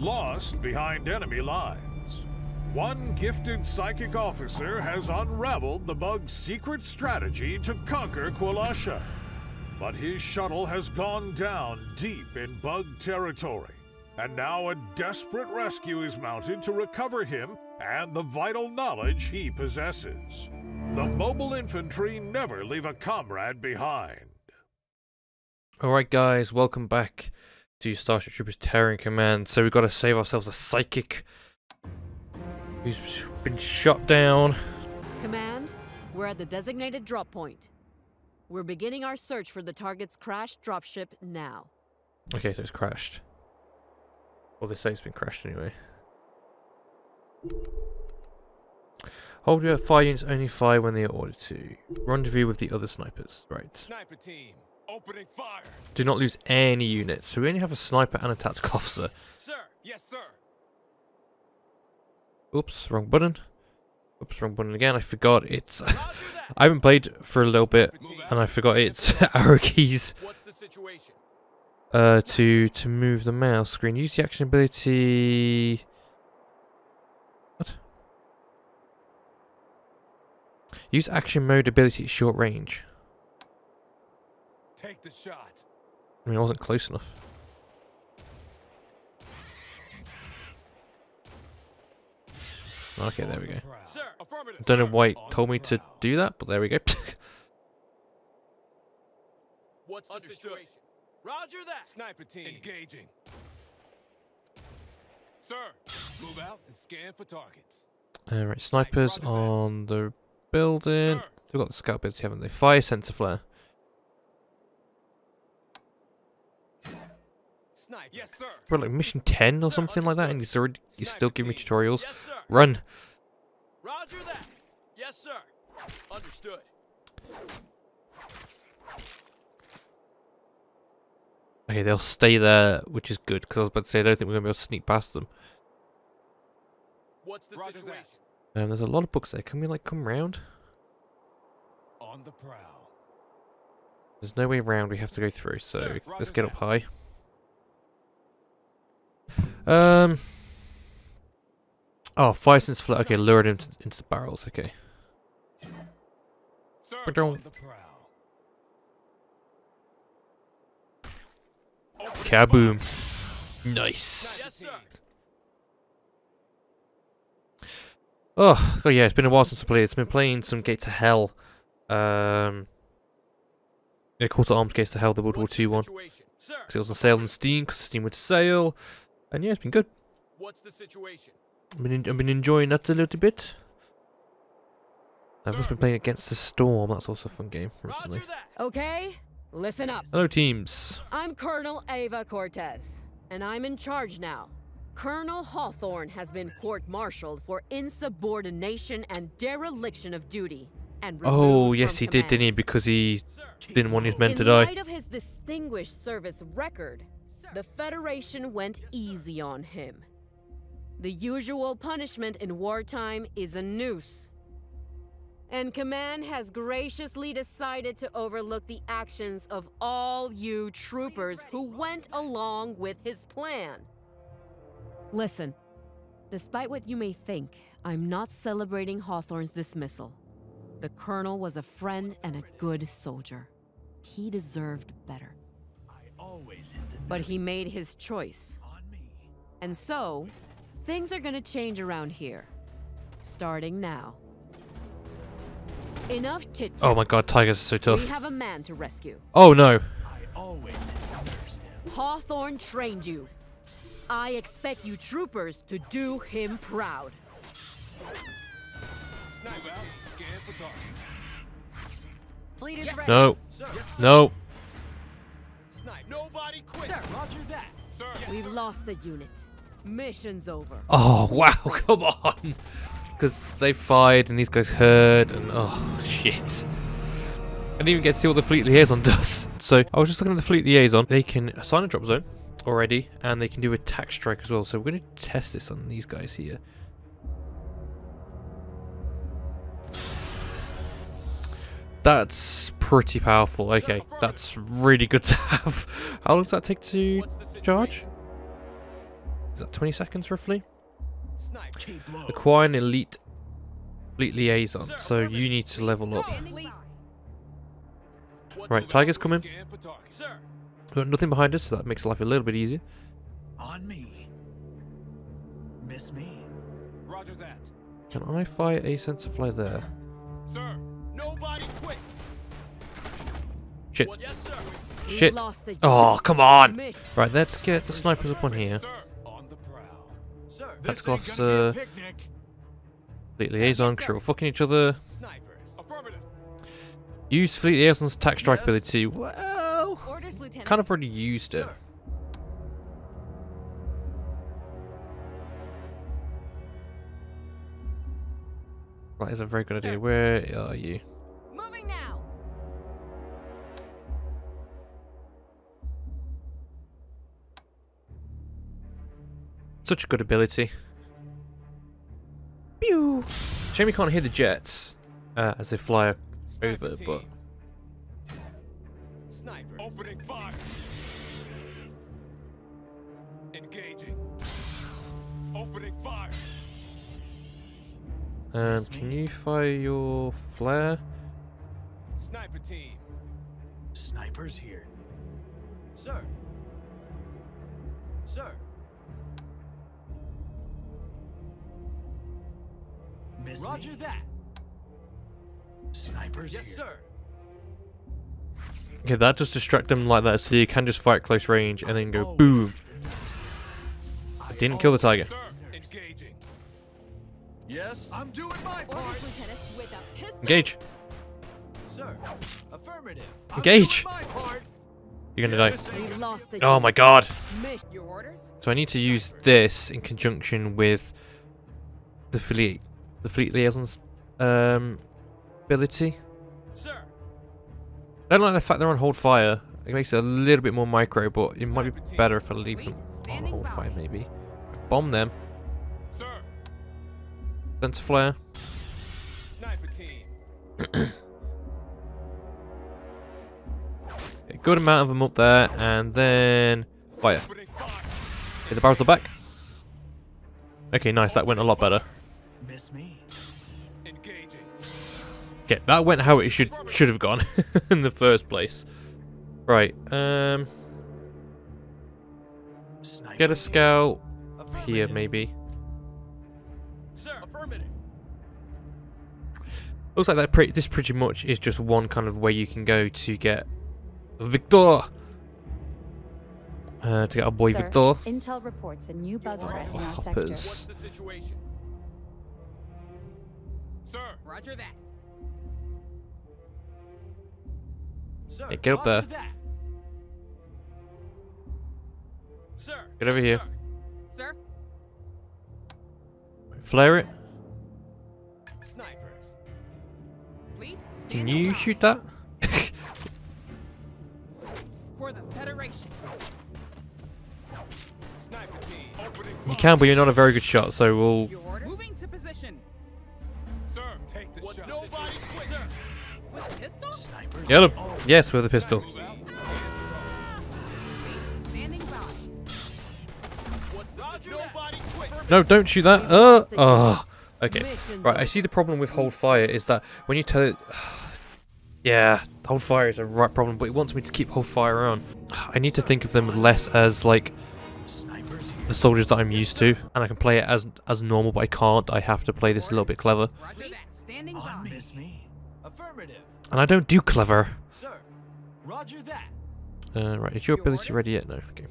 lost behind enemy lines. One gifted psychic officer has unraveled the bug's secret strategy to conquer Quelasha. But his shuttle has gone down deep in bug territory, and now a desperate rescue is mounted to recover him and the vital knowledge he possesses. The mobile infantry never leave a comrade behind. Alright guys, welcome back to Starship Troopers Terran Command. So we've got to save ourselves a psychic who's been shot down. Command, we're at the designated drop point. We're beginning our search for the target's crashed dropship now. Okay, so it's crashed. Well, they say it's been crashed anyway. Hold your fire units only fire when they are ordered to. Rendezvous with the other snipers. Right. Sniper team, opening fire. Do not lose any units. So we only have a sniper and a tactical officer. Sir, yes sir. Oops, wrong button. Oops, wrong button again. I forgot it's... I haven't played for a little bit, and I forgot it's arrow keys. What's the situation? To move the mouse screen. Use the action ability... What? Use action mode ability at short range. Take the shot. I mean, I wasn't close enough. Okay, there we go. Sir, I don't know why it told me to do that, but there we go. What's the situation? Roger that. Sniper team engaging. Sir, move out and scan for targets. All right, snipers on the building. Sir. They've got the scout ability, haven't they? Fire sensor flare. Yes, sir. We're like mission 10 or something like that, and he's already still giving me tutorials. Yes, sir. Run. Roger that. Yes, sir. Understood. Okay, they'll stay there, which is good, because I was about to say I don't think we're gonna be able to sneak past them. What's the situation? There's a lot of books there. Can we like come round? On the prowl. There's no way round. We have to go through. So sir, let's get up high. Oh, fire since flat. Okay, lured him into the barrels. Okay. Kaboom! Nice. Oh, yeah. It's been a while since I played. It's been playing some Gates of Hell. Yeah, Call to Arms, Gates of Hell, the World War II one. Because it was on sale on Steam. Because Steam would sale. And yeah, it's been good. What's the situation? I've been enjoying that a little bit. I've also been playing Against the Storm. That's also a fun game recently. Okay, listen up. Hello, teams. I'm Colonel Ava Cortez, and I'm in charge now. Colonel Hawthorne has been court-martialed for insubordination and dereliction of duty. And oh, yes, he did, didn't he? Because he didn't want his men to die. In light of his distinguished service record, the Federation went easy on him. The usual punishment in wartime is a noose. And Command has graciously decided to overlook the actions of all you troopers who went along with his plan. Listen, despite what you may think, I'm not celebrating Hawthorne's dismissal. The Colonel was a friend and a good soldier. He deserved better. But he made his choice. And so, things are gonna change around here. Starting now. Enough chit chat. Oh my god, tigers are so tough. We have a man to rescue. Oh no. Hawthorne trained you. I expect you troopers to do him proud. No. No. Nobody quit. Sir, Roger that. Sir. We've lost the unit. Mission's over. Oh wow, come on. Because they fired and these guys heard and oh shit. I didn't even get to see what the fleet liaison does. So I was just looking at the fleet liaison. They can assign a drop zone already and they can do attack strike as well. So we're going to test this on these guys here. That's pretty powerful. Okay, that's really good to have. How long does that take to charge? is that 20 seconds roughly? Acquire an elite fleet liaison, so you need to level up. Right, Tiger's coming. Nothing behind us, so that makes life a little bit easier. On me. Miss me. Roger that. Can I fire a sensor fly there? Sir, nobody quits. Shit. Yes, sir. Shit. Oh, come on. Right, let's get the snipers up on here. That's Gloss, fleet liaison crew. Fucking each other. Use fleet liaison's attack strike ability. Well, kind of already used it. That is a very good idea. Where are you? Moving now. Such a good ability. Pew! Shame you can't hear the jets as they fly over, but. Snipers. Opening fire. Engaging. Opening fire. Can you fire your flare? Sniper team. Snipers here. Sir. Sir. Miss Roger me. That. Snipers yes, here. Sir. Okay, that just distracts them like that, so you can just fight close range and then go boom. I didn't kill the tiger. Sir. Yes, I'm doing my part. Orders, Lieutenant, with a pistol. Engage. Sir, affirmative. Engage. You're gonna die. Oh my god. Your orders? So I need to use this in conjunction with the fleet liaison's ability. Sir. I don't like the fact they're on hold fire. It makes it a little bit more micro, but it might be better if I leave them on hold fire. Maybe bomb them. Sir. Sensor flare. Sniper team. A good amount of them up there, and then fire. Hit the barrels back. Okay, nice. That went a lot better. Miss me. Engaging. Okay, that went how it should have gone in the first place. Right. Get a scout here, maybe. Looks like that this pretty much is just one kind of way you can go to get Victor. To get our boy Victor. Intel reports a new bug threat in our sector. What's the situation? Sir, Roger that. Sir, yeah, get up there. Sir, get over here. Sir. Flare it. Snipers. Can you shoot that? For the Federation. Sniper team. You can, but you're not a very good shot, so we'll moving to position. Sir, take the shot. Nobody quick, sir. With a pistol? Snipers. Get him. Yes, with a pistol. Standing by. What's the nobody quick? No, don't shoot that. Okay, right, I see the problem with hold fire is that when you tell it... yeah, hold fire is a right problem, but it wants me to keep hold fire on. I need to think of them less as, like, the soldiers that I'm used to, and I can play it as normal, but I can't. I have to play this a little bit clever. And I don't do clever. Right, is your ability ready yet? No, okay.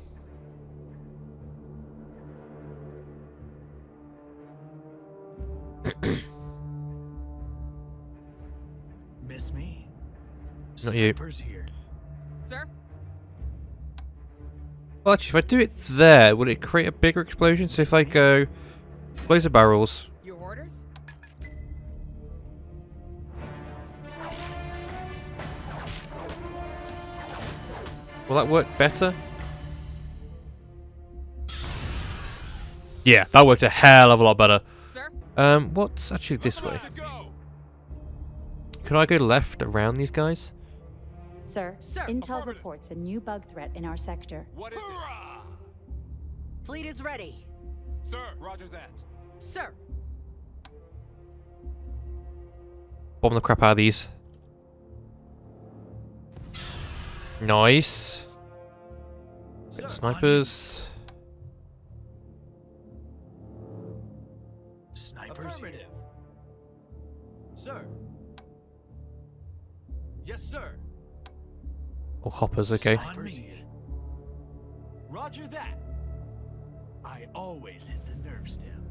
Miss me? Not you. Here. Sir? Well, actually, if I do it there, will it create a bigger explosion? So if I go laser barrels. Your orders? Will that work better? Yeah, that worked a hell of a lot better. What's actually this way? Can I go left around these guys? Sir, Intel reports a new bug threat in our sector. What is it? Fleet is ready. Sir, roger that. Sir. Bomb the crap out of these. Nice. Sir, snipers. Snipers. Sir. Yes, sir. Oh, hoppers, okay. Snipers. Roger that. I always hit the nerve stem.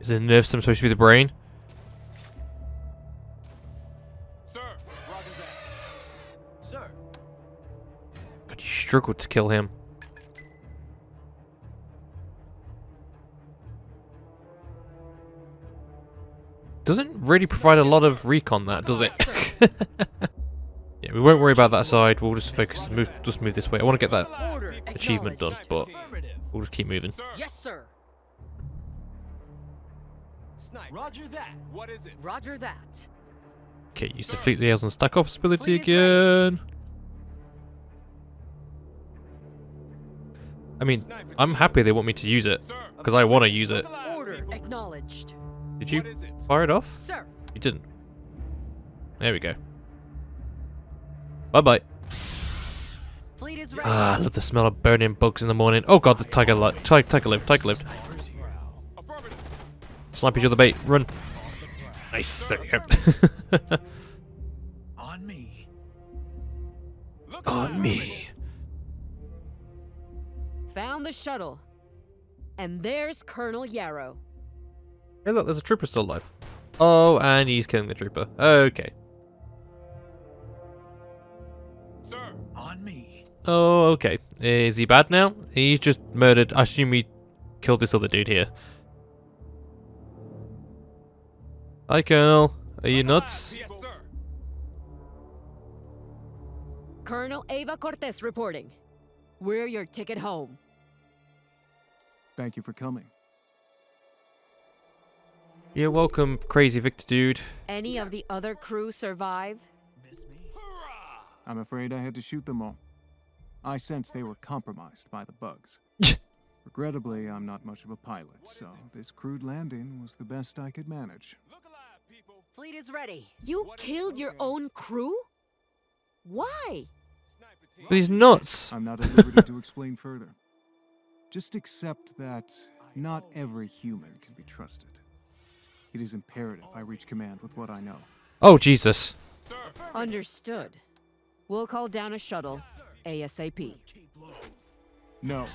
Is the nerve stem supposed to be the brain? Sir, roger that. Sir. God, you struggled to kill him. Doesn't really provide a lot of recon, that, does it? Yeah, we won't worry about that side. We'll just focus, just move this way. I want to get that achievement done, but we'll just keep moving. Yes, sir. Roger that. What is it? Roger that. Okay, use the fleet liaison stack office ability again. I mean, I'm happy they want me to use it because I want to use it. Order acknowledged. Did you fire it off? Sir. You didn't. There we go. Bye-bye. Ah, I love the smell of burning bugs in the morning. Oh god, the tiger lived. Tiger lived. Slap each other bait. Run. Nice. There we go. On me. On me. Found the shuttle. And there's Colonel Yarrow. Hey look, there's a trooper still alive. Oh, and he's killing the trooper. Okay. Sir, on me. Oh, okay. Is he bad now? He's just murdered. I assume he killed this other dude here. Hi, Colonel. Are you nuts? Yes, sir. Colonel Ava Cortez reporting. We're your ticket home. Thank you for coming. You're welcome, crazy Victor dude. Any of the other crew survive? I'm afraid I had to shoot them all. I sensed they were compromised by the bugs. Regrettably, I'm not much of a pilot, so this crude landing was the best I could manage. Look alive, people. Fleet is ready. You killed your own crew? Why? But he's nuts. I'm not at liberty to explain further. Just accept that not every human can be trusted. It is imperative I reach command with what I know. Oh, Jesus. Understood. We'll call down a shuttle ASAP. No.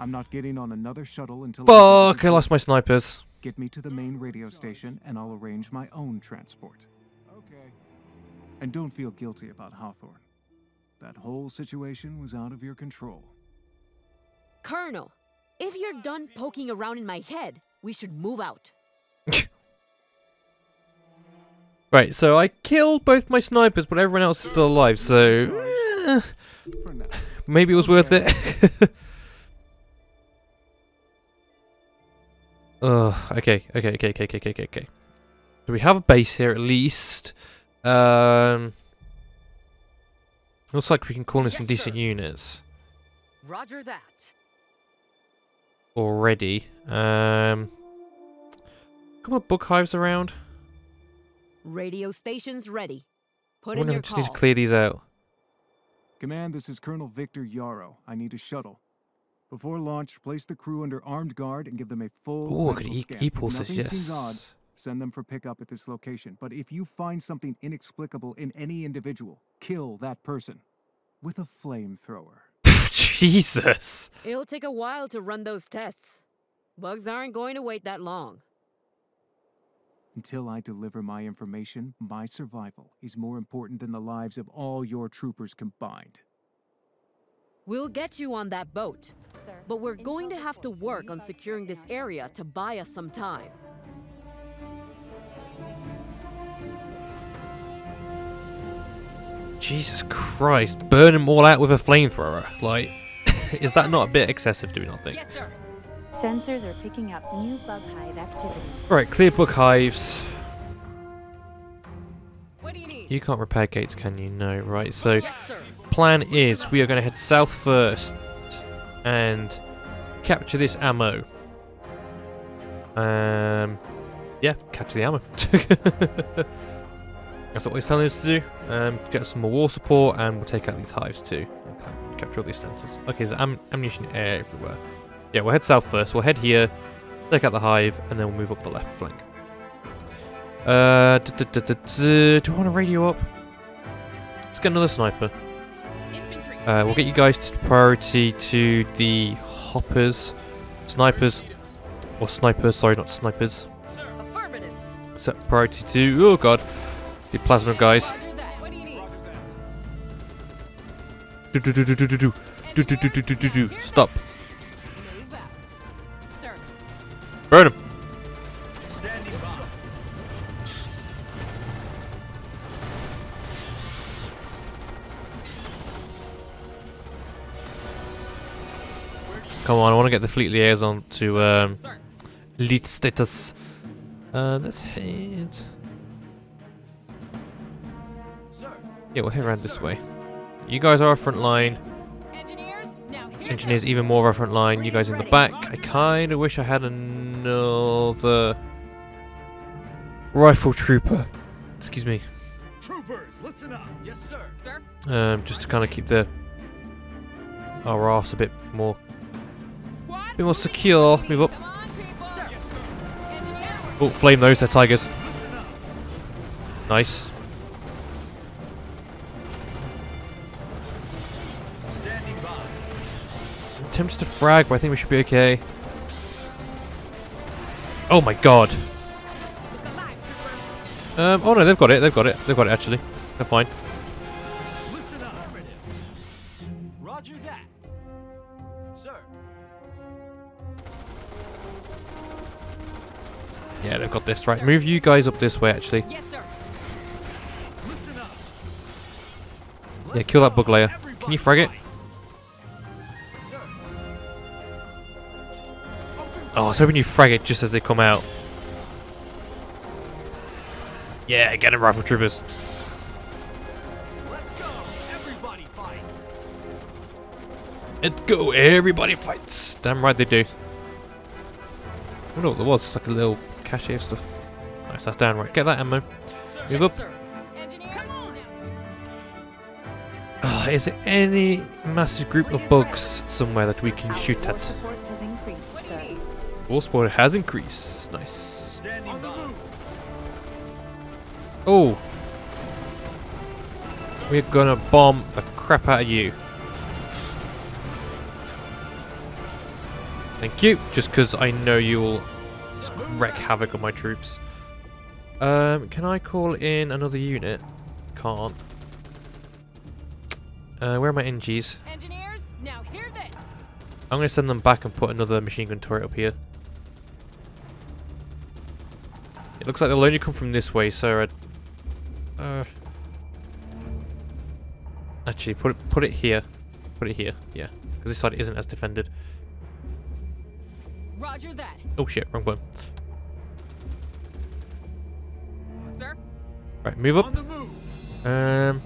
I'm not getting on another shuttle until... Fuck, I lost my snipers. Get me to the main radio station and I'll arrange my own transport. Okay. And don't feel guilty about Hawthorne. That whole situation was out of your control. Colonel, if you're done poking around in my head, we should move out. Right, so I killed both my snipers, but everyone else is still alive, so... maybe it was worth it. Okay. So we have a base here, at least. Looks like we can call in some decent units. Roger that. Already. Couple of bug hives around. Radio stations ready. Put in your call. I just need to clear these out. Command, this is Colonel Victor Yarrow. I need a shuttle. Before launch, place the crew under armed guard and give them a full. Oh, e-pulses, yes. Nothing seems odd. Send them for pickup at this location. But if you find something inexplicable in any individual, kill that person with a flamethrower. Jesus. It'll take a while to run those tests. Bugs aren't going to wait that long. Until I deliver my information, my survival is more important than the lives of all your troopers combined. We'll get you on that boat, sir, but we're going to have to work on securing this area to buy us some time. Jesus Christ, burn them all out with a flamethrower. Like, is that not a bit excessive, do we not think? Yes, sir. Sensors are picking up new bug hive activity. Alright, clear bug hives. What do you need? You can't repair gates, can you? No, right. So, yes, plan is we are going to head south first and capture this ammo. Yeah, capture the ammo. That's what he's telling us to do. Get some more war support, and we'll take out these hives too. Okay, capture all these sensors. Okay, there's ammunition everywhere. Yeah, we'll head south first. We'll head here, take out the hive, and then we'll move up the left flank. Do I want to radio up? Let's get another sniper. We'll get you guys to priority to the hoppers. Snipers. Or snipers, sorry, not snipers. Set priority to, oh god, the plasma guys. Stop. Burn him. Come on, I want to get the fleet liaison to elite status. Let's head. Yeah, we'll head around this way. You guys are our front line. Engineers, even more of our front line. You guys in the back. I kind of wish I had another rifle trooper. Excuse me. Troopers, listen up. Yes, sir. Just to kind of keep our arse a bit more. Be more secure. Move up. Oh, flame those. They're tigers. Nice. I'm tempted to frag, but I think we should be okay. Oh my god. Oh no, they've got it. They've got it. They've got it, actually. They're fine. Yeah, they've got this, right? Move you guys up this way, actually. Yes, sir. Listen up. Yeah, kill that bug layer. Can you frag it? Oh, I was hoping you frag it just as they come out. Yeah, get them, rifle troopers. Let's go. Everybody fights. Let's go. Everybody fights. Damn right they do. I wonder what there was. It's like a little cache of stuff. Nice, that's down right. Get that ammo. Move up. Is there any massive group of bugs somewhere that we can shoot at? War support has increased. Nice. Oh. We're gonna bomb the crap out of you. Thank you, just because I know you'll wreak havoc on my troops. Can I call in another unit? Can't. Where are my NGs? Engineers, now hear this. I'm going to send them back and put another machine gun turret up here. It looks like they'll only come from this way, so actually, put it here. Put it here, yeah. Because this side isn't as defended. Roger that. Oh shit, wrong button. Sir? Right, move up. On the move.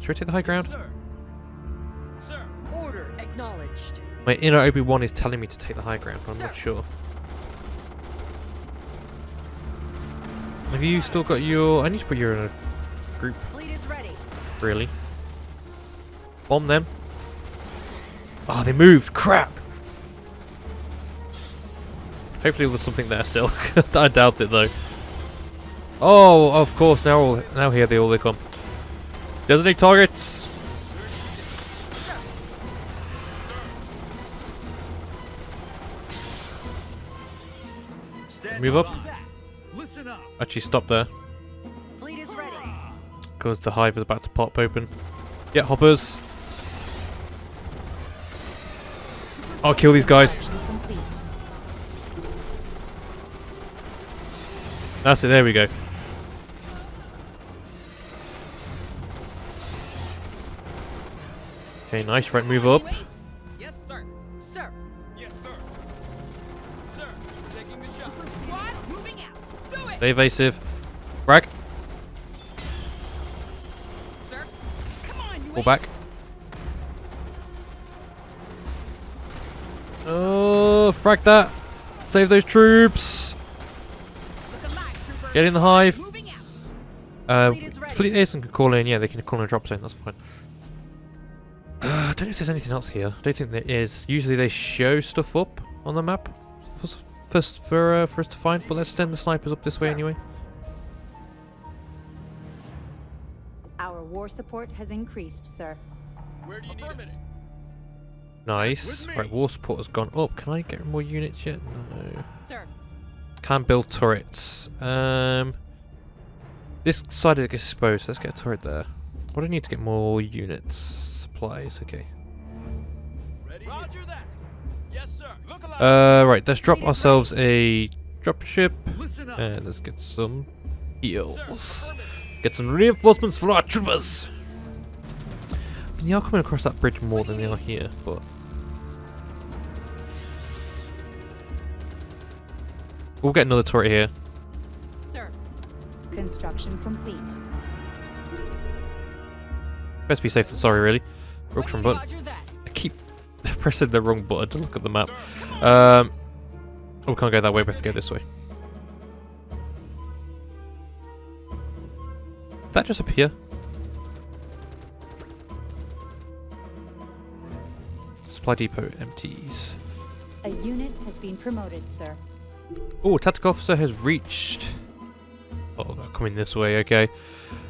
Should we take the high ground? Sir. Sir. Order acknowledged. My inner Obi-Wan is telling me to take the high ground, but I'm not sure. Have you still got your... I need to put you in a group. Fleet is ready. Really? Bomb them. Oh, they moved. Crap. Hopefully there's something there still. I doubt it though. Oh, of course, now here they all come. Designate targets. Move up. Actually, stop there. Because the hive is about to pop open. Yeah, hoppers. I'll kill these guys. That's it, there we go. Okay, nice, right, move up. Yes, sir. Sir. Yes, sir. Sir, taking the shot. Squad moving out. Do it. Stay evasive. Frag. Sir. Come on, you. Pull back. Oh, frag that. Save those troops. Get in the hive. Fleet Airson can call in. Yeah, they can call in a drop zone. That's fine. I don't know if there's anything else here. I don't think there is. Usually they show stuff up on the map for us to find. But let's send the snipers up this way anyway. Our war support has increased, sir. Where do you need it? Nice. Right, war support has gone up. Can I get more units yet? No. Sir. Can build turrets. This side is exposed. Let's get a turret there. What do I need to get more units? Supplies. Okay. Ready. Roger that. Yes, sir. Look alive. Right. Let's drop ourselves a dropship, and let's get some heals. Sir, get some reinforcements for our troopers. They are coming across that bridge more than they are here, but we'll get another turret here. Sir, construction complete. Best be safe than sorry, really. Rooks from button. I keep pressing the wrong button to look at the map. Oh, we can't go that way. We have to go this way. Did that just appear? Supply depot empties. A unit has been promoted, sir. Oh, tactical officer has reached. Oh, they're coming this way. Okay.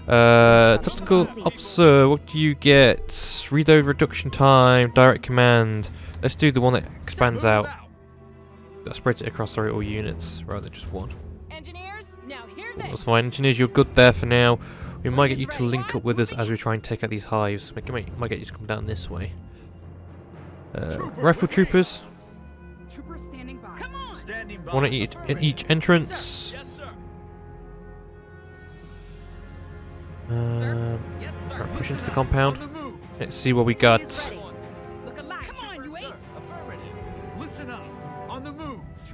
Tactical officer, what do you get? Reload reduction time. Direct command. Let's do the one that expands out. That spreads it across all units rather than just one. Engineers, now hear this. That's fine. Engineers, you're good there for now. We might get you to link up with us as we try and take out these hives. Might get you to come down this way. Rifle troopers. Standing by. Come on. Standing by. One at each entrance. Sir. Yes, sir. Yes, sir. Right, push into the compound. Let's see what we got.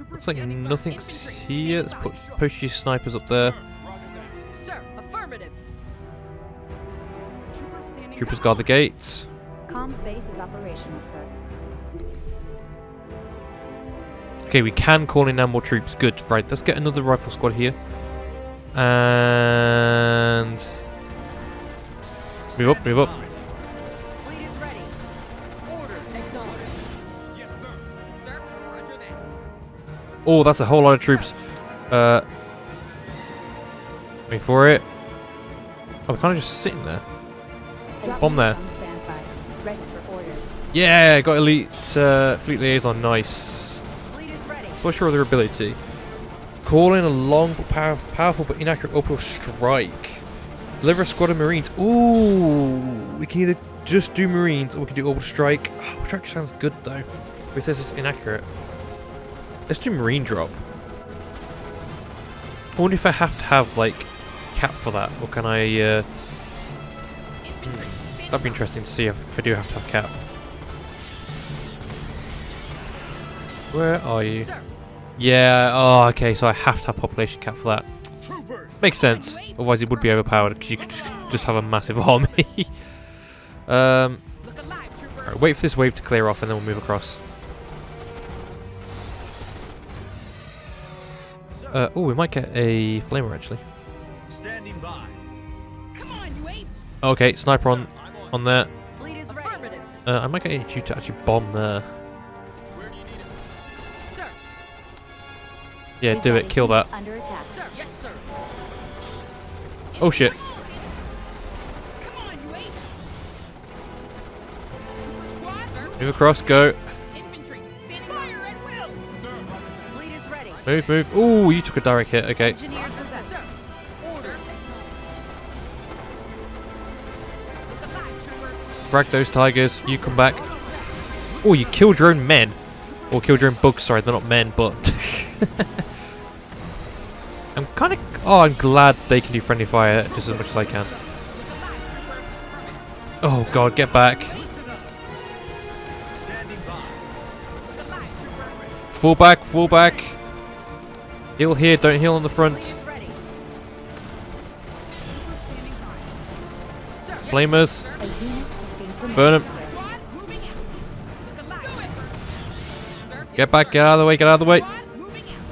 Looks like nothing's here. Let's push your snipers up there. Sir. Affirmative. Troopers guard the gates. Comms base is operational, sir. Okay, we can call in now more troops. Good. Right, let's get another rifle squad here. And move up, move up. Fleet is ready. Order acknowledged. Yes, sir. Sir, roger that. Oh, that's a whole lot of troops. Wait for it. Oh, they're kind of just sitting there. Bomb there. Ready for orders. Yeah, got elite fleet liaison. Nice. Push your other ability. Call in a long but powerful but inaccurate orbital strike. Deliver a squad of marines. Ooh, we can either just do marines or we can do orbital strike. Oh, strike sounds good though. But it says it's inaccurate. Let's do marine drop. I wonder if I have to have like cap for that, or can I? That'd be interesting to see if I do have to have cap. Where are you? Sir. Yeah, oh, okay, so I have to have population cap for that. Troopers. Makes sense, otherwise it would be overpowered because you could just have a massive army. Right, wait for this wave to clear off and then we'll move across. Oh, we might get a flamer actually. Standing by. Come on, you apes. Okay, sniper on. On there. I might get you to actually bomb there. Where do you need it? Sir. Yeah, do it. Kill that. Under attack. Sir. Yes, sir. Oh shit. Come on, you apes. Move across. Go. Infantry. Standing fire at will. Sir. Fleet is ready. Move, move. Ooh, you took a direct hit. Okay. Frag those tigers, you come back. Oh, you killed your own men. Or killed your own bugs, sorry, they're not men, but... I'm kind of... Oh, I'm glad they can do friendly fire just as much as I can. Oh god, get back. Fall back, fall back. Heal here, don't heal on the front. Flamers. Burn him. Get back, get out of the way, get out of the way.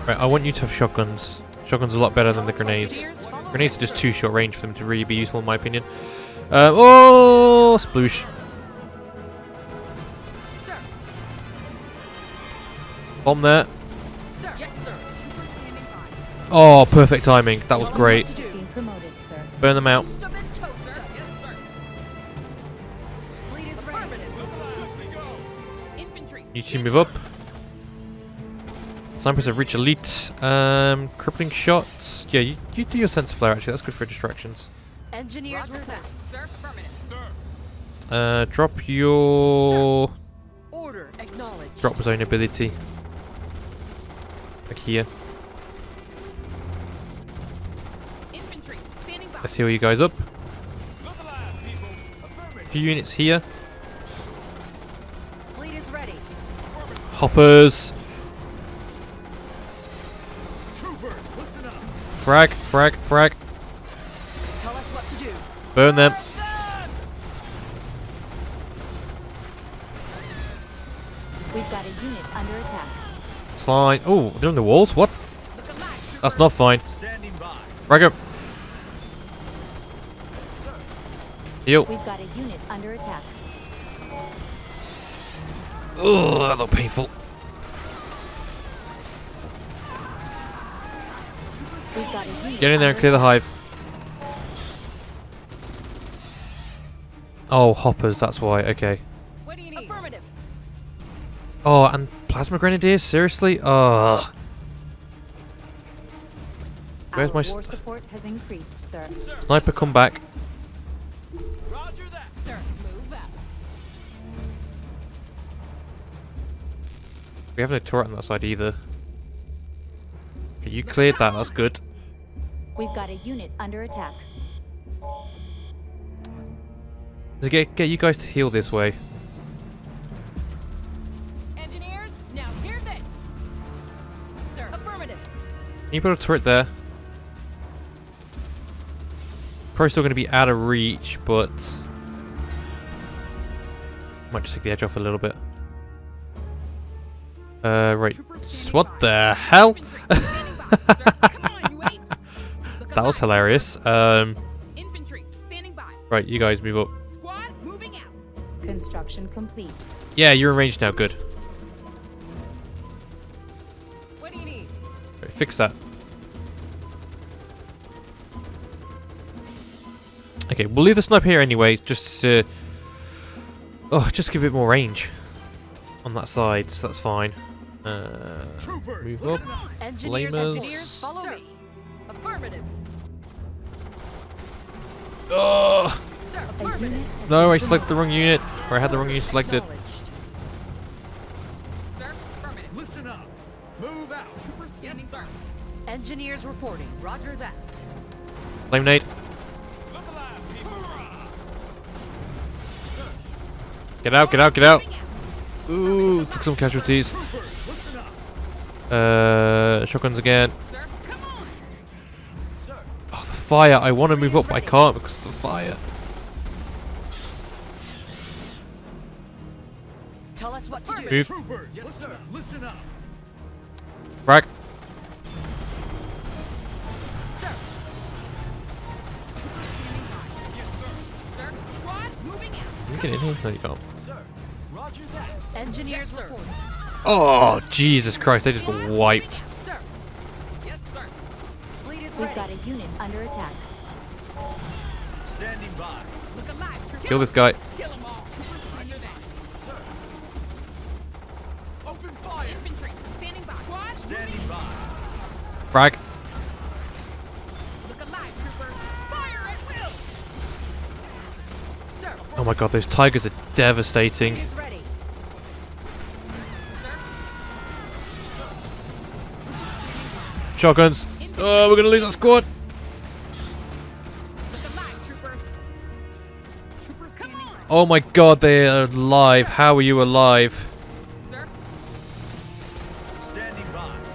Right, I want you to have shotguns. Shotguns are a lot better than the grenades. Grenades are just too short range for them to really be useful in my opinion. Oh, sploosh. Bomb there. Oh, perfect timing. That was great. Burn them out. You two move up. Snipers have reached elite. Crippling shots. Yeah, you do your sensor flare actually. That's good for distractions. Engineers were back. Sir, affirmative. Sir. Drop your order acknowledged. Drop zone ability. Like here. Infantry standing by. Let's heal you guys up. Alive, two units here. Fleet is ready. Hoppers. Troopers, listen up. Frag, frag, frag. Burn them. We've got a unit under attack. It's fine. Oh, they're on the walls? What? That's not fine. Frag up. Heal. We've got a unit under attack. Oh, that looked painful. We've got a unit. Get in there and clear the hive. Oh, hoppers, that's why, okay. What do you need? Affirmative. Oh, and plasma grenadiers, seriously? Ugh. Where's my support has increased, sir. Sniper, come back. Roger that, sir. Move out. We have no turret on that side either. You cleared that, that's good. We've got a unit under attack. To get you guys to heal this way. Engineers, now hear this. Sir, affirmative. Can you put a turret there? Probably still going to be out of reach, but might just take the edge off a little bit. Right. What the hell? That was hilarious. Right, you guys move up. Construction complete. Yeah, you're in range now. Good. What do you need? Right, fix that. Okay, we'll leave the sniper here anyway, just to just give it more range on that side. So that's fine. Move up. Flamers. Follow me. Affirmative. Oh. No, I selected the wrong unit. Or I had the wrong unit selected. Sir, affirmative. Listen up. Move out. Troopers standing firm. Engineers reporting. Roger that. Flame nade. Get out, get out, get out. Ooh, took some casualties. Shotguns again. Oh, the fire. I want to move up, but I can't because of the fire. Tell us what to do. Move. Troopers, yes, sir. Listen up. Frag. Sir. Can you get in here? No, you can't. Sir. Roger that. Engineers, sir. Oh, Jesus Christ. They just got wiped. Sir. Yes, sir. Fleet is ready. We've got a unit under attack. Standing by. Look alive, troopers. Kill this guy. Kill him all. Infantry, standing by. Squad, standing by. Frag. Look alive, troopers. Fire at will. Sir. Oh my god, those tigers are devastating. He's ready. Sir. Shotguns. Infantry. Oh, we're gonna lose our squad. Look alive, troopers. Troopers standing by. Oh my god, they are alive. How are you alive?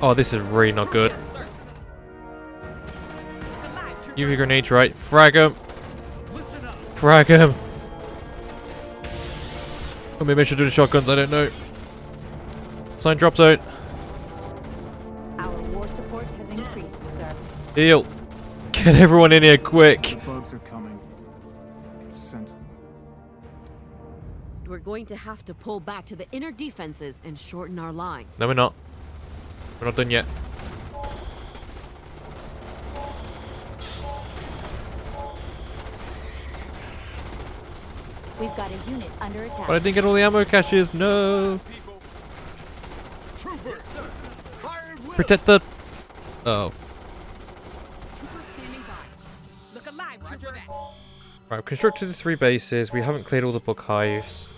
Oh, this is really not good. You have your grenades right. Frag him. Frag him. Or maybe I should do the shotguns. I don't know. zone, drop zone. Our war support has increased, sir. Deal. Get everyone in here quick. The bugs are coming. It's sense them. We're going to have to pull back to the inner defenses and shorten our lines. No, we're not. We're not done yet. We've got a unit under attack. But I didn't get all the ammo caches. No. Troopers, protect the. Oh. Look alive, right, we've constructed the 3 bases. We haven't cleared all the book hives,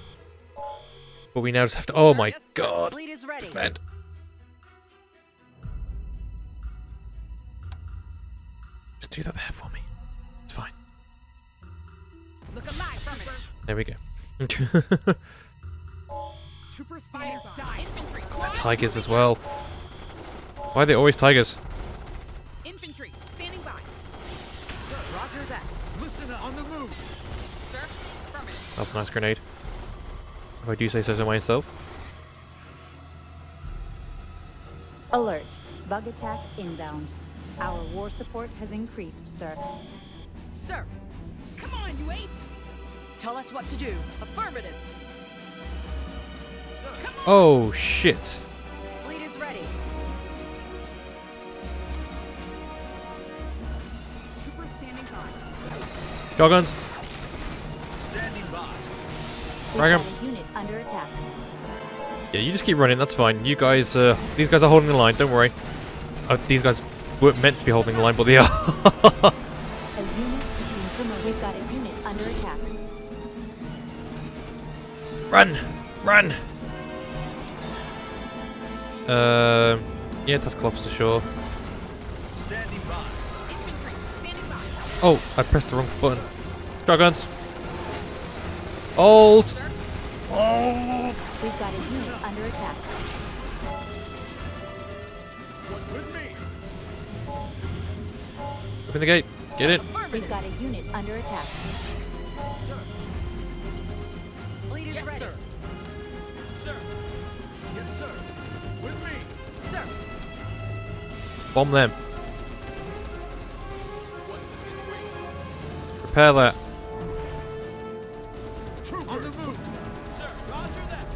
but we now just have to. Oh my god! Defend. Just do that there for me. It's fine. Look alive, troopers. There we go. Tigers as well. Why are they always tigers? Infantry standing by. Sir, roger that. Listen on the move. Sir, affirmative. That's a nice grenade. If I do say so myself. Alert. Bug attack inbound. Our war support has increased, sir. Sir, come on, you apes. Tell us what to do. Affirmative. Oh shit. Fleet is ready. Troopers standing by. Shotguns. Standing by. Rag him. Unit under attack. Yeah, you just keep running, that's fine. You guys these guys are holding the line, don't worry. These guys weren't meant to be holding the line, but they are. We've got a unit under attack. Run! Run! Yeah, tactical officer, sure. Standing by. Infantry, standing by. Oh, I pressed the wrong button. Shotguns. Hold. Hold. We've got a unit under attack. With me. Open the gate. Get it. We've got a unit under attack. Sir. Fleet is ready. Sir. Sir. Yes, sir. With me, sir. Bomb them. What's the situation? Prepare that. Troopers. On the move, sir. Roger that.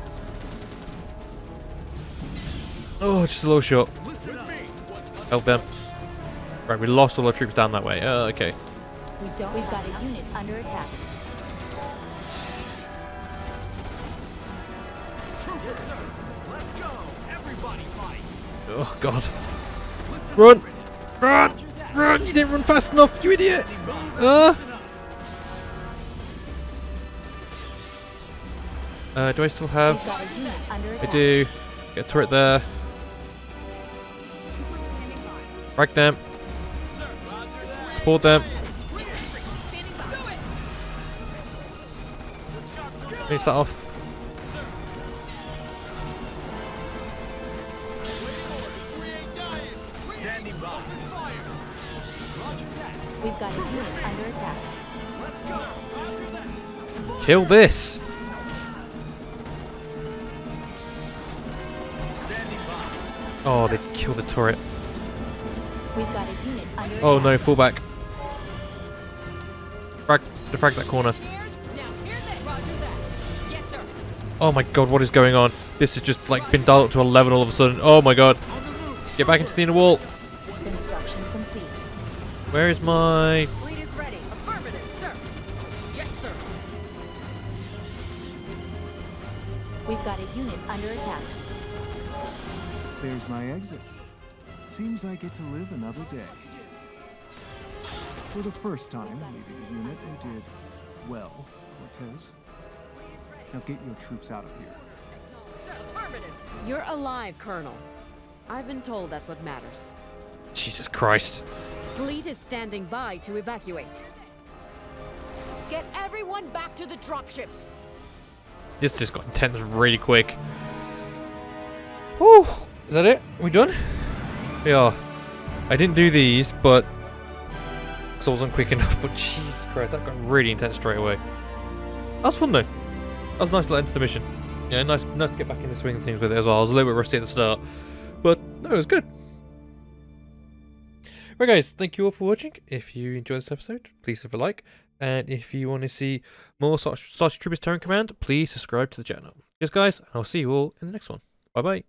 Oh, just a little shot. Help them. Right, we lost all our troops down that way. Oh, okay. We've got a unit under attack. Yes, sir. Let's go. Everybody fights. Oh god. Run! Run! Run! You didn't run fast enough, you idiot! Do I still have? I do. Get a turret there. Wreck them. Support them. Finish that off. We've got a unit under attack. Let's go. Kill this. Oh, they killed the turret. We've got a unit under attack. Oh no, fall back. Defrag that corner. Oh my god, what is going on? This has just like been dialed up to 11 all of a sudden. Oh my god. Get back into the inner wall. Where is my fleet is ready. Affirmative, sir. Yes, sir. We've got a unit under attack. There's my exit. Seems I get to live another day. For the first time leading a unit who did well, Cortez. Now get your troops out of here. Sir, affirmative. You're alive, Colonel. I've been told that's what matters. Jesus Christ. Fleet is standing by to evacuate. Get everyone back to the dropships. This just got intense really quick. Whew. Is that it? We done? Yeah. I didn't do these, but... because I wasn't quick enough, but Jesus Christ, that got really intense straight away. That was fun though. That was a nice little end to the mission. Yeah, nice to get back in the swing of things with it as well. I was a little bit rusty at the start, but no, it was good. Right guys, thank you all for watching. If you enjoyed this episode, please leave a like. And if you want to see more Starship Troopers Terran Command, please subscribe to the channel. Yes guys, I'll see you all in the next one. Bye bye.